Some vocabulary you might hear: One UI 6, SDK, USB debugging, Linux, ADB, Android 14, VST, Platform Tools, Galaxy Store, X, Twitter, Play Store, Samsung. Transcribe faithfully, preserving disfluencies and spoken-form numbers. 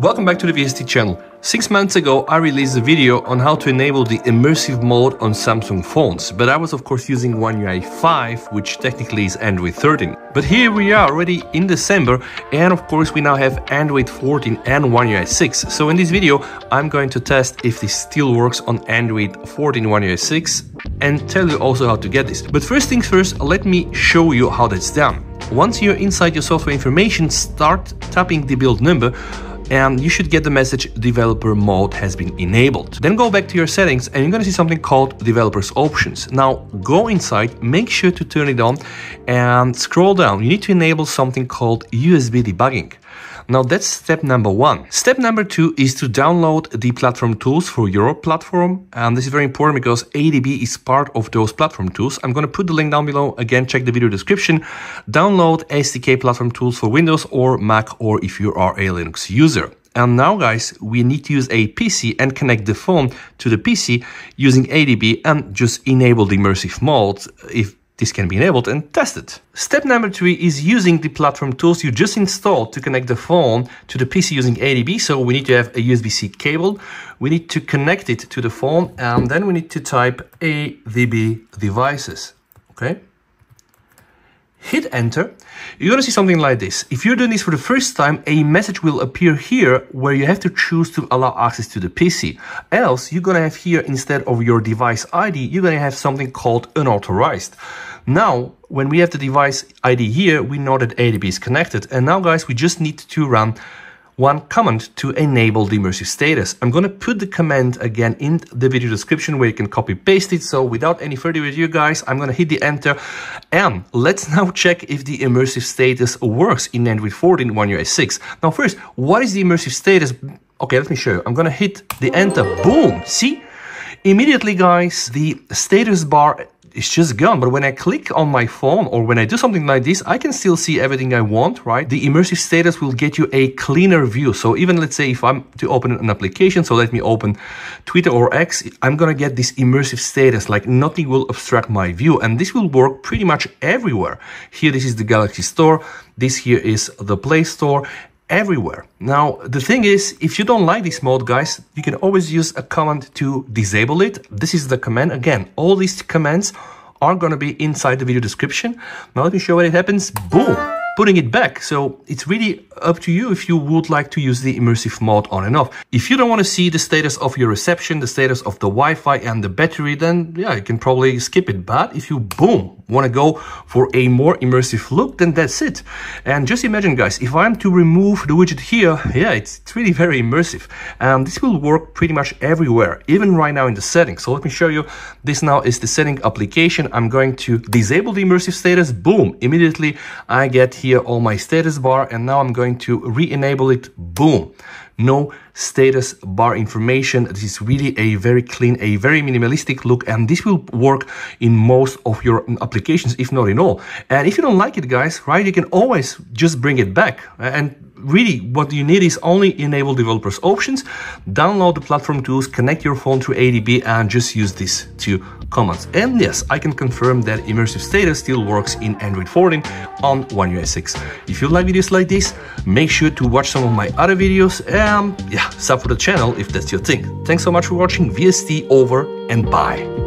Welcome back to the V S T channel. Six months ago, I released a video on how to enable the immersive mode on Samsung phones, but I was of course using One U I five, which technically is Android thirteen. But here we are already in December, and of course we now have Android fourteen and One U I six. So in this video, I'm going to test if this still works on Android fourteen One U I six and tell you also how to get this. But first things first, let me show you how that's done. Once you're inside your software information, start tapping the build number, and you should get the message developer mode has been enabled. Then go back to your settings and you're gonna see something called developers options. Now go inside, make sure to turn it on and scroll down. You need to enable something called U S B debugging. Now that's step number one. Step number two is to download the platform tools for your platform. And this is very important because A D B is part of those platform tools. I'm gonna put the link down below. Again, check the video description. Download S D K platform tools for Windows or Mac, or if you are a Linux user. And now guys, we need to use a P C and connect the phone to the P C using A D B and just enable the immersive mode if this can be enabled and test it. Step number three is using the platform tools you just installed to connect the phone to the P C using A D B. So we need to have a U S B C cable. We need to connect it to the phone and then we need to type A D B devices, okay? Hit enter, you're gonna see something like this. If you're doing this for the first time, a message will appear here where you have to choose to allow access to the P C. Else, you're gonna have here, instead of your device I D, you're gonna have something called unauthorized. Now, when we have the device I D here, we know that A D B is connected. And now guys, we just need to run one command to enable the immersive status. I'm gonna put the command again in the video description where you can copy paste it. So without any further ado guys, I'm gonna hit the enter and let's now check if the immersive status works in Android fourteen One U I six. Now first, what is the immersive status? Okay, let me show you. I'm gonna hit the enter, boom, see? Immediately guys, the status bar it's just gone, but when I click on my phone or when I do something like this, I can still see everything I want, right? The immersive status will get you a cleaner view. So even let's say if I'm to open an application, so let me open Twitter or X, I'm gonna get this immersive status, like nothing will obstruct my view. And this will work pretty much everywhere. Here, this is the Galaxy Store. This here is the Play Store. Everywhere. Now, the thing is, if you don't like this mode, guys, you can always use a command to disable it. This is the command. Again, all these commands are going to be inside the video description. Now, let me show you what it happens. Boom, putting it back. So it's really up to you if you would like to use the immersive mode on and off. If you don't want to see the status of your reception, the status of the Wi-Fi and the battery, then yeah, you can probably skip it. But if you, boom, want to go for a more immersive look, then that's it. And just imagine guys, if I'm to remove the widget here, yeah, it's really very immersive. And this will work pretty much everywhere, even right now in the settings. So let me show you, this now is the setting application. I'm going to disable the immersive status, boom, immediately I get here all my status bar, and now I'm going to re-enable it, boom. No status bar information. This is really a very clean, a very minimalistic look, and this will work in most of your applications, if not in all. And if you don't like it, guys, right, you can always just bring it back. And really, what you need is only enable developers options, download the platform tools, connect your phone to A D B, and just use these two commands. And yes, I can confirm that immersive status still works in Android fourteen on One U I six. If you like videos like this, make sure to watch some of my other videos and yeah, sub for the channel if that's your thing. Thanks so much for watching. V S T over and bye.